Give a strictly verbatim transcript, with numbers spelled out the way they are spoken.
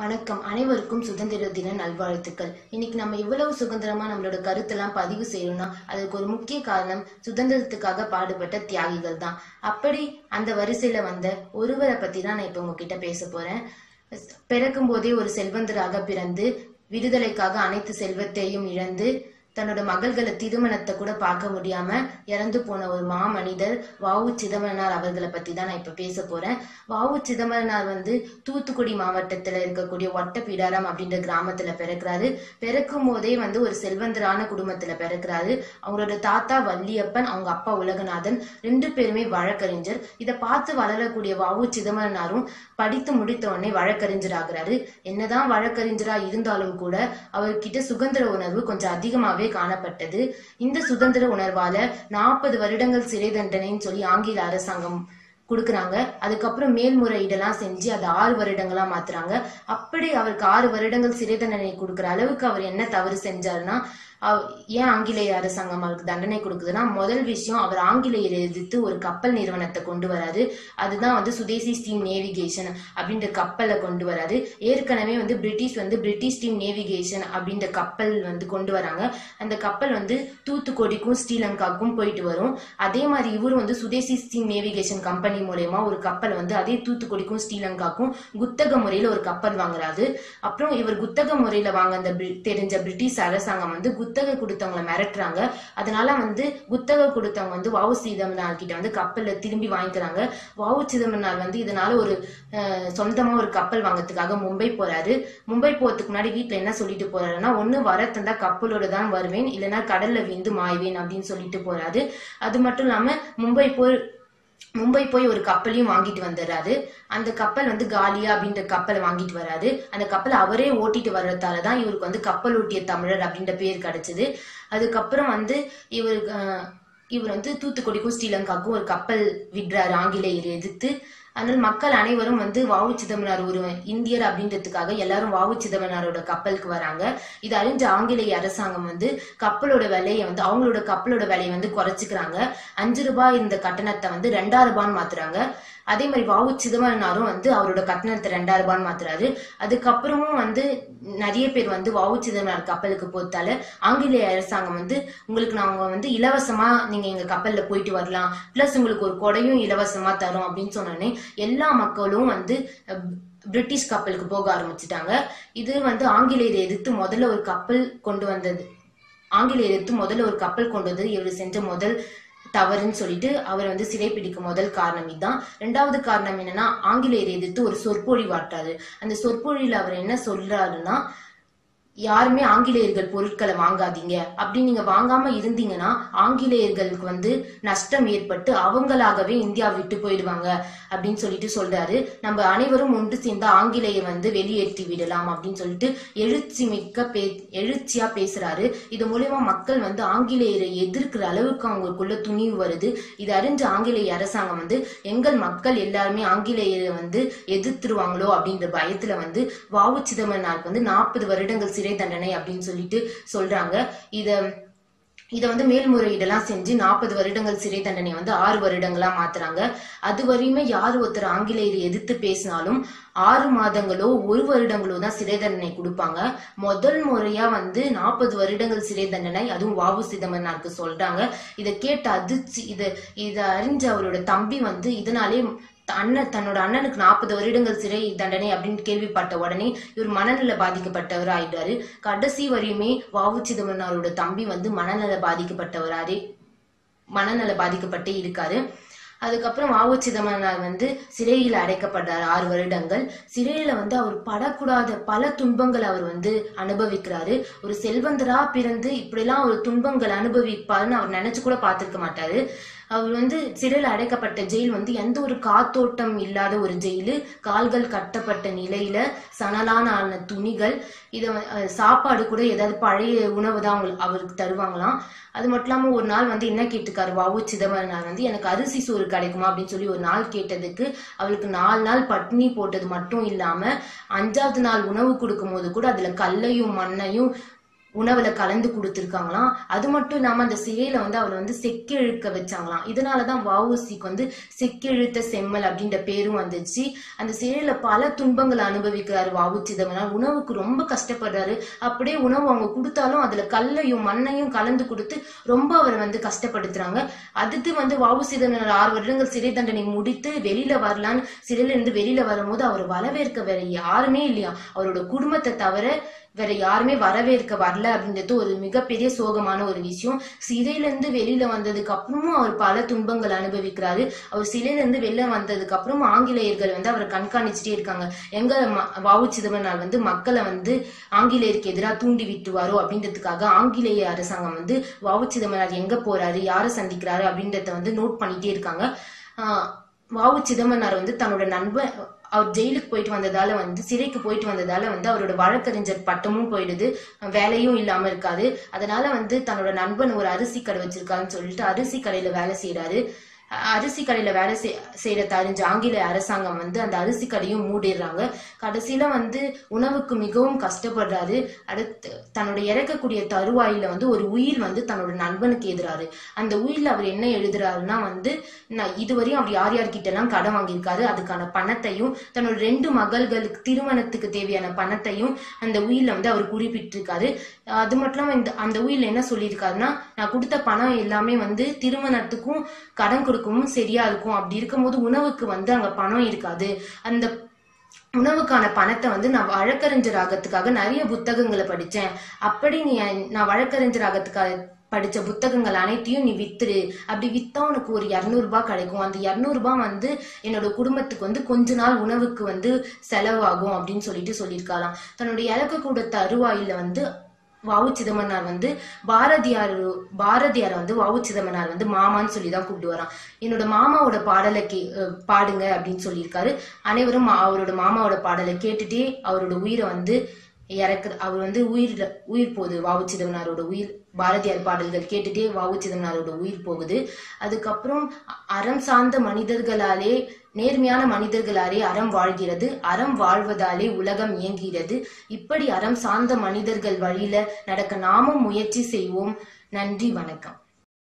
வணக்கம் அனைவருக்கும் சுதந்திர தின நல்வாழ்த்துக்கள். இன்னைக்கு நம்ம இவ்வளவு சுதந்திரமா நம்மளோட கருத்தெல்லாம் பதிவு செய்யணும்னா அதுக்கு ஒரு முக்கிய காரணம் சுதந்திரத்துக்காக பாடுபட்ட தியாகிகள் தான். அப்படி அந்த வரிசையில வந்த ஒருவரை பத்தி தான் நான் இப்ப உங்ககிட்ட பேச போறேன். பிறக்கும் போதே ஒரு செல்வந்தராக பிறந்து விடுதலைக்காக அனைத்து செல்வத்தையும் இழந்து தன்னோட மகள்களை திருமணத்தை கூட பார்க்க முடியாம இறந்து போன ஒரு மாமனிதர் வ.உ. சிதம்பரனார் அவர்களை பத்தி தான் நான் இப்ப பேச போறேன். வ.உ. சிதம்பரனார் வந்து தூத்துக்குடி மாவட்டத்துல இருக்கக்கூடிய ஒட்டப்பிடாரம் அப்படின்ற கிராமத்துல பிறக்கிறாரு. பிறக்கும் போதே வந்து ஒரு செல்வந்தரான குடும்பத்துல பிறக்கிறாரு. அவங்களோட தாத்தா வள்ளியப்பன், அவங்க அப்பா உலகநாதன், ரெண்டு பேருமே வழக்கறிஞர். இதை பார்த்து வளரக்கூடிய வ.உ. சிதம்பரனாரும் படித்து முடித்த உடனே வழக்கறிஞர் ஆகிறாரு. என்னதான் வழக்கறிஞரா இருந்தாலும் கூட அவர்கிட்ட சுதந்திர உணர்வு கொஞ்சம் அதிகமாவே காணப்பட்டது. இந்த சுதந்திர உணர்வால நாற்பது வருடங்கள் சிறை தண்டனைன்னு சொல்லி ஆங்கில அரசாங்கம் கொடுக்குறாங்க. அதுக்கப்புறம் மேல்முறையீடெல்லாம் செஞ்சு அதை ஆறு வருடங்களா மாத்துறாங்க. அப்படி அவருக்கு ஆறு வருடங்கள் சிறை தண்டனை கொடுக்குற அளவுக்கு அவர் என்ன தவறு செஞ்சாருன்னா, ஏன் ஆங்கிலேய அரசாங்கம் அவருக்கு தண்டனை கொடுக்குதுன்னா, முதல் விஷயம் அவர் ஆங்கிலேயர் எதிர்த்து ஒரு கப்பல் நிறுவனத்தை கொண்டு வராரு. அதுதான் வந்து சுதேசி ஸ்டீம் நேவிகேஷன் அப்படின்ற கப்பலை கொண்டு வராரு. ஏற்கனவே வந்து பிரிட்டிஷ் வந்து பிரிட்டிஷ் ஸ்டீம் நேவிகேஷன் அப்படின்ற கப்பல் வந்து கொண்டு வராங்க. அந்த கப்பல் வந்து தூத்துக்குடிக்கும் ஸ்ரீலங்காக்கும் போயிட்டு வரும். அதே மாதிரி இவரும் வந்து சுதேசி ஸ்டீம் நேவிகேஷன் கம்பெனி மூலயமா ஒரு கப்பல் வந்து அதே தூத்துக்குடிக்கும் ஸ்ரீலங்காக்கும் குத்தக முறையில ஒரு கப்பல் வாங்குறாரு. அப்புறம் இவர் குத்தக முறையில வாங்க அந்த தெரிஞ்ச பிரிட்டிஷ் அரசாங்கம் வந்து குத்தகை கொடுத்தவங்களை மிரட்டுறாங்க. அதனால வந்து குத்தகை கொடுத்தவங்க வந்து வ.உ. சிதம்பரனார் கிட்ட வந்து கப்பல்ல திரும்பி வாங்கிக்கிறாங்க. வ.உ. சிதம்பரனார் வந்து இதனால ஒரு சொந்தமா ஒரு கப்பல் வாங்கறதுக்காக மும்பை போறாரு. மும்பை போறதுக்கு முன்னாடி வீட்டுல என்ன சொல்லிட்டு போறாருன்னா, ஒண்ணு வர தந்தா கப்பலோடு தான் வருவேன், இல்லைன்னா கடல்ல வீந்து மாய்வேன் அப்படின்னு சொல்லிட்டு போறாரு. அது மட்டும் இல்லாம மும்பை போய் மும்பை போய் ஒரு கப்பலையும் வாங்கிட்டு வந்துடுறாரு. அந்த கப்பல் வந்து காலியா அப்படின்ற கப்பலை வாங்கிட்டு வர்றாரு. அந்த கப்பலை அவரே ஓட்டிட்டு வர்றதால தான் இவருக்கு வந்து கப்பல் ஓட்டிய தமிழர் அப்படின்ற பேர் கிடைச்சது. அதுக்கப்புறம் வந்து இவருக்கு இவர் வந்து தூத்துக்குடிக்கும் ஸ்ரீலங்காக்கும் ஒரு கப்பல் விடுறாரு ஆங்கிலேயர் எதிர்த்து. அதனால் மக்கள் அனைவரும் வந்து வ.உ. சிதம்பரனார் ஒரு இந்தியர் அப்படின்றதுக்காக எல்லாரும் வ.உ. சிதம்பரனாரோட கப்பலுக்கு வராங்க. இது அறிஞ்ச ஆங்கிலேய அரசாங்கம் வந்து கப்பலோட விலையை வந்து அவங்களோட கப்பலோட விலையை வந்து குறைச்சிக்கிறாங்க. அஞ்சு ரூபாய் இந்த கட்டணத்தை வந்து ரெண்டாயிரம் ரூபான்னு மாத்துறாங்க. அதே மாதிரி வ.உ. சிதம்பரனாரும் வந்து அவரோட கட்டணத்தை ரெண்டாயிரம் ரூபான்னு மாத்துறாரு. அதுக்கப்புறமும் வந்து நிறைய பேர் வந்து வ.உ. சிதம்பரனார் கப்பலுக்கு போத்தால ஆங்கிலேய அரசாங்கம் வந்து உங்களுக்கு நாங்க வந்து இலவசமா நீங்க எங்க கப்பல்ல போயிட்டு வரலாம், பிளஸ் உங்களுக்கு ஒரு கொடையும் இலவசமா தரும் அப்படின்னு சொன்னோன்னே எல்லா மக்களும் வந்து பிரிட்டிஷ் கப்பலுக்கு போக ஆரம்பிச்சுட்டாங்க. இது வந்து ஆங்கிலேயரை எதிர்த்து முதல்ல ஒரு கப்பல் கொண்டு வந்தது ஆங்கிலேயரை எதிர்த்து முதல்ல ஒரு கப்பல் கொண்டு வந்தது இவர் செஞ்ச முதல் தவறுன்னு சொல்லிட்டு அவர் வந்து சிறைப்பிடிக்கும் முதல் காரணம் இதுதான். ரெண்டாவது காரணம் என்னன்னா, ஆங்கிலேயரை எதிர்த்து ஒரு சொற்பொழி வாட்டாரு. அந்த சொற்பொழியில அவர் என்ன சொல்றாருன்னா, யாருமே ஆங்கிலேயர்கள் பொருட்களை வாங்காதீங்க, அப்படி நீங்க வாங்காம இருந்தீங்கன்னா ஆங்கிலேயர்களுக்கு வந்து நஷ்டம் ஏற்பட்டு அவங்களாகவே இந்தியா விட்டு போயிடுவாங்க அப்படின்னு சொல்லிட்டு சொல்றாரு. நம்ம அனைவரும் ஒன்று சேர்ந்த ஆங்கிலேயர் வந்து வெளியேற்றி விடலாம் அப்படின்னு சொல்லிட்டு எழுச்சி மிக்க பே எழுச்சியா பேசுறாரு. இது மூலமா மக்கள் வந்து ஆங்கிலேயரை எதிர்க்கிற அளவுக்கு அவங்களுக்குள்ள துணிவு வருது. இது அறிஞ்ச ஆங்கிலேய அரசாங்கம் வந்து எங்கள் மக்கள் எல்லாருமே ஆங்கிலேயரை வந்து எதிர்த்துருவாங்களோ அப்படின்ற பயத்துல வந்து வ.உ. சிதம்பரனாருக்கு வந்து நாற்பது வருடங்கள் சிறை தண்டனை அப்படின்னு சொல்லிட்டு சொல்றாங்க. இத இத வந்து மேல்முறையீடெல்லாம் செஞ்சு நாற்பது வருடங்கள் சிறை தண்டனை வந்து ஆறு வருடங்களா மாத்துறாங்க. அது வரையுமே யார் ஒருத்தர் ஆங்கிலேயரை எதிர்த்து பேசினாலும் ஆறு மாதங்களோ ஒரு வருடங்களோ தான் சிறை தண்டனை கொடுப்பாங்க. முதல் முறையா வந்து நாற்பது வருடங்கள் சிறை தண்டனை அதுவும் வ.உ. சிதம்பரனாருக்கு சொல்றாங்க. இதை கேட்டு அதிர்ச்சி இதை இதை அறிஞ்ச அவரோட தம்பி வந்து இதனாலே அண்ணன் தன்னோட அண்ணனுக்கு நாற்பது வருடங்கள் சிறை தண்டனை அப்படின்னு கேள்விப்பட்ட உடனே இவர் மனநல பாதிக்கப்பட்டவர் ஆயிட்டாரு. கடைசி வரையுமே வ.உ. சிதம்பரனாரோட தம்பி வந்து மனநல பாதிக்கப்பட்டவராரே மனநல பாதிக்கப்பட்டே இருக்காரு. அதுக்கப்புறம் வ.உ. சிதம்பரனார் வந்து சிறையில் அடைக்கப்படுறாரு ஆறு வருடங்கள். சிறையில வந்து அவர் படக்கூடாத பல துன்பங்கள் அவர் வந்து அனுபவிக்கிறாரு. ஒரு செல்வந்தரா பிறந்து இப்படிலாம் ஒரு துன்பங்கள் அனுபவிப்பாருன்னு அவர் நினைச்சு கூட பார்த்திருக்க மாட்டாரு. அவர் வந்து சிறையில் அடைக்கப்பட்ட ஜெயில் வந்து எந்த ஒரு காத்தோட்டம் இல்லாத ஒரு ஜெயிலு. கால்கள் கட்டப்பட்ட நிலையில சணலான ஆன துணிகள், இதை சாப்பாடு கூட ஏதாவது பழைய உணவு தான் அவங்களுக்கு அவருக்கு தருவாங்களாம். அது மட்டும் இல்லாம ஒரு நாள் வந்து என்ன கேட்டுக்காரு வ.உ. சிதம்பரனார் வந்து, எனக்கு அரிசி சோறு கிடைக்குமா அப்படின்னு சொல்லி ஒரு நாள் கேட்டதுக்கு அவளுக்கு நாலு நாள் பட்டினி போட்டது மட்டும் இல்லாம அஞ்சாவது நாள் உணவு கொடுக்கும் போது கூட அதுல கல்லையும் மண்ணையும் உணவுல கலந்து கொடுத்திருக்காங்களாம். அது மட்டும் இல்லாம அந்த சிலையில வந்து அவளை வந்து செக்கிழுக்க வச்சாங்களாம். இதனாலதான் வஉசிக்கு வந்து செக்கிழுத்த செம்மல் அப்படின்ற பேரும் வந்துச்சு. அந்த சிலையில பல துன்பங்களை அனுபவிக்கிறாரு வஉ சிதம்பரனார். உணவுக்கு ரொம்ப கஷ்டப்படுறாரு. அப்படியே உணவு அவங்க கொடுத்தாலும் அதுல கல்லையும் மண்ணையும் கலந்து கொடுத்து ரொம்ப அவரை வந்து கஷ்டப்படுத்துறாங்க. அடுத்து வந்து வஉ சிதம்பரனார் ஆறு வருடங்கள் சிறை தண்டனை முடித்து வெளியில வரலான்னு சிறையில இருந்து வெளியில வரும்போது அவர் வரவேற்க வேற யாருமே இல்லையா. அவரோட குடும்பத்தை தவிர வேற யாருமே வரவேற்க வரல அப்படின்றது ஒரு மிகப்பெரிய சோகமான ஒரு விஷயம். சிறையிலிருந்து வெளியில வந்ததுக்கு அப்புறமும் அவர் பல துன்பங்கள் அனுபவிக்கிறாரு. அவர் சிறையிலிருந்து வெளில வந்ததுக்கு அப்புறம் ஆங்கிலேயர்கள் வந்து அவரை கண்காணிச்சுட்டே இருக்காங்க. எங்க வஉ சிதம்பரனார் வந்து மக்களை வந்து ஆங்கிலேயருக்கு எதிராக தூண்டி விட்டுவாரோ அப்படின்றதுக்காக ஆங்கிலேய அரசாங்கம் வந்து வஉ சிதம்பரனார் எங்க போறாரு, யாரை சந்திக்கிறாரு அப்படின்றத வந்து நோட் பண்ணிட்டே இருக்காங்க. ஆஹ் வஉ சிதம்பரனார் வந்து தன்னோட நண்பன் அவர் ஜெயிலுக்கு போயிட்டு வந்ததால வந்து சிறைக்கு போயிட்டு வந்ததால வந்து அவரோட வழக்கறிஞர் பட்டமும் போயிடுது, வேலையும் இல்லாம இருக்காது. அதனால வந்து தன்னோட நண்பன் ஒரு அரிசி கடை வச்சிருக்காருன்னு சொல்லிட்டு அரிசி கடையில வேலை செய்யறாரு. அரிசி கடையில வேலை செய்யற தெரிஞ்ச ஆங்கிலேய அரசாங்கம் வந்து அந்த அரிசி கடையும் மூடிடுறாங்க. கடைசியில வந்து உணவுக்கு மிகவும் கஷ்டப்படுறாரு. அடுத்து தன்னோட இறக்கக்கூடிய தருவாயில வந்து ஒரு உயில் வந்து தன்னோட நண்பனுக்கு எழுதுறாரு. அந்த உயில அவர் என்ன எழுதுறாருன்னா வந்து நான் இதுவரையும் அவர் யார் யார்கிட்ட எல்லாம் கடன் வாங்கியிருக்காரு அதுக்கான பணத்தையும் தன்னோட ரெண்டு மகள்களுக்கு திருமணத்துக்கு தேவையான பணத்தையும் அந்த உயில வந்து அவர் குறிப்பிட்டிருக்காரு. அது மட்டும் இல்லாம இந்த அந்த உயில என்ன சொல்லியிருக்காருன்னா, நான் கொடுத்த பணம் எல்லாமே வந்து திருமணத்துக்கும் கடன் கொடுக்கவும் சரியா இருக்கும். அப்படி இருக்கும்போது உணவுக்கு வந்து அங்க பணம் இருக்காது. அந்த உணவுக்கான பணத்தை வந்து நான் வழக்கறிஞர் ஆகத்துக்காக நிறைய புத்தகங்களை படிச்சேன். அப்படி நீ நான் வழக்கறிஞர் ஆகத்துக்காக படிச்ச புத்தகங்கள் அனைத்தையும் நீ வித்துரு. அப்படி வித்தா உனக்கு ஒரு இருநூறு ரூபாய் கிடைக்கும். அந்த இருநூறு ரூபாய் வந்து என்னோட குடும்பத்துக்கு வந்து கொஞ்ச நாள் உணவுக்கு வந்து செலவாகும் அப்படின்னு சொல்லிட்டு சொல்லியிருக்காராம். தன்னுடைய இலக்க கூட தருவாயில வந்து வஉ சிதம்பரனார் வந்து பாரதியார் பாரதியார வந்து வஉ சிதம்பரனார் வந்து மாமான்னு சொல்லிதான் கூப்பிட்டு வரான். என்னோட மாமாவோட பாடலை கே பாடுங்க அப்படின்னு சொல்லியிருக்காரு. அனைவரும் அவரோட மாமாவோட பாடலை கேட்டுட்டே அவரோட உயிரை வந்து இறக்குற அவர் வந்து உயிர் உயிர் போகுது. வஉ சிதம்பரனாரோட உயிர் பாரதியார் பாடல்கள் கேட்டுட்டே வஉ சிதம்பரனாரோட உயிர் போகுது. அதுக்கப்புறம் அறம் சார்ந்த மனிதர்களாலே நேர்மையான மனிதர்களாலே அறம் வாழ்கிறது, அறம் வாழ்வதாலே உலகம் இயங்குகிறது. இப்படி அறம் சார்ந்த மனிதர்கள் வழியில நடக்க நாமும் முயற்சி செய்வோம். நன்றி, வணக்கம்.